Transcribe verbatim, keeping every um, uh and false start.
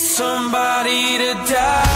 somebody to die.